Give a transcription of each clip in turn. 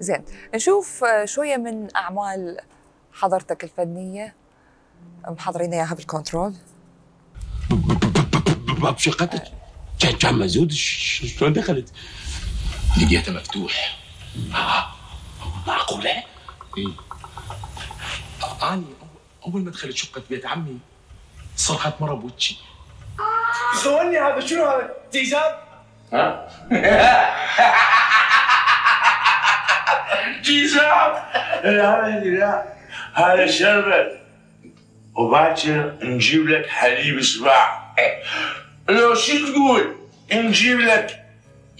زين، نشوف شويه من اعمال حضرتك الفنيه محضرين اياها بالكنترول. بشقتك كان مزود، شلون دخلت؟ لقيته مفتوح. معقوله؟ اي. اني اول ما دخلت شقه بيت عمي صرخت مره بوجهي. سولني هذا شنو هذا؟ تيزر؟ ها؟ تيزر؟ هذا شربت وباكر نجيب لك حليب سباع. لو شو تقول؟ نجيب لك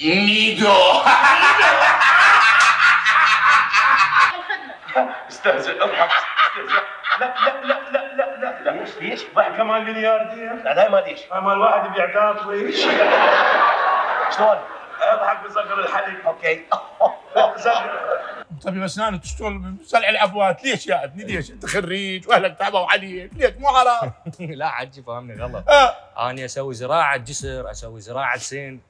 نيدو. استهزئ، اضحك، استهزئ. لا لا لا لا لا لا لا ليش؟ واحد كمان ملياردير. لا لا ما ليش؟ مال واحد يبيع كاطري. شلون؟ اضحك بصقر الحليب. اوكي. طبيب اسنان تشتغل بصلع العفوات، ليش يا ابني؟ ليش؟ انت خريج واهلك تعبوا عليك، ليش مو حرام؟ لا عجي فهمني غلط. انا اسوي زراعه جسر، اسوي زراعه سن،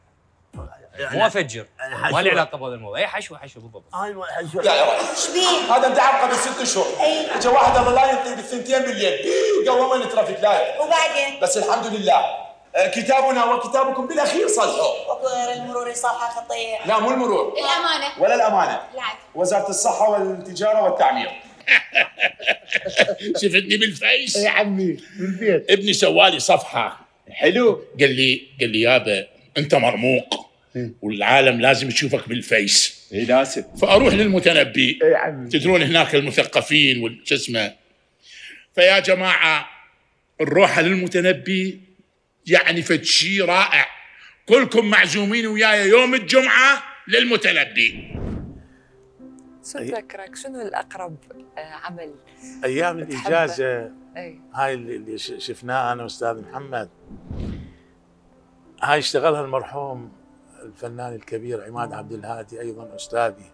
مو افجر، ما لي علاقه بهذا الموضوع، اي حشوه حشوه بالضبط. ايوه حشوه. يا ايش بيه؟ هذا متعرق قبل 6 شهور. اي. اجى واحد الله لا ينطق ب2 بالليل، قومنا الترافيك لايت. وبعدين؟ بس الحمد لله. كتابنا وكتابكم بالاخير صلحوا. وغير المرور صالحه خطيئه. لا مو المرور. الامانه. ولا الامانه. لا. وزاره الصحه والتجاره والتعمير. شفتني بالفيس؟ يا عمي بالبيت. ابني سوالي صفحه. حلو. قال لي يابا انت مرموق. والعالم لازم تشوفك بالفيس. اي لازم. فاروح للمتنبي. اي عمي. تدرون هناك المثقفين وش اسمه. فيا جماعه الروحه للمتنبي يعني فد شيء رائع، كلكم معزومين وياي يوم الجمعه للمتنبي. شو فكرك شنو الاقرب عمل؟ ايام الاجازه. أي. هاي اللي شفناها انا واستاذ محمد، هاي اشتغلها المرحوم الفنان الكبير عماد عبد الهادي ايضا استاذي،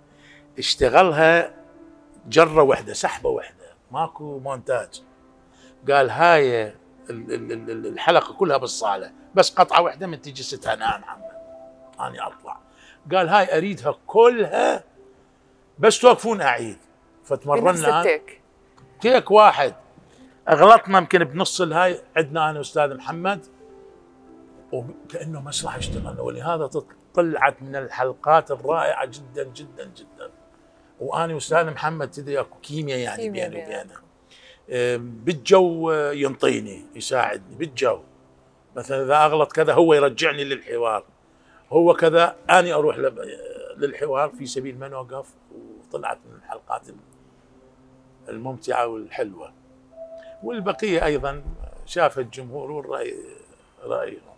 اشتغلها جره واحده سحبه واحده، ماكو مونتاج. قال هاي الحلقه كلها بالصاله، بس قطعه واحده من تجي ستها انا محمد. انا اطلع. قال هاي اريدها كلها بس توقفون اعيد. فتمرنا تيك واحد، اغلطنا يمكن بنص الهاي، عدنا انا واستاذ محمد وكانه مسرح اشتغلنا، ولهذا طلعت من الحلقات الرائعه جدا جدا جدا. وانا واستاذ محمد تدري اكو كيمياء يعني بيني وبينه. بالجو ينطيني، يساعدني بالجو، مثلا اذا اغلط كذا هو يرجعني للحوار، هو كذا اني اروح للحوار في سبيل ما نوقف. وطلعت من الحلقات الممتعه والحلوه، والبقيه ايضا شافها الجمهور والراي رايهم.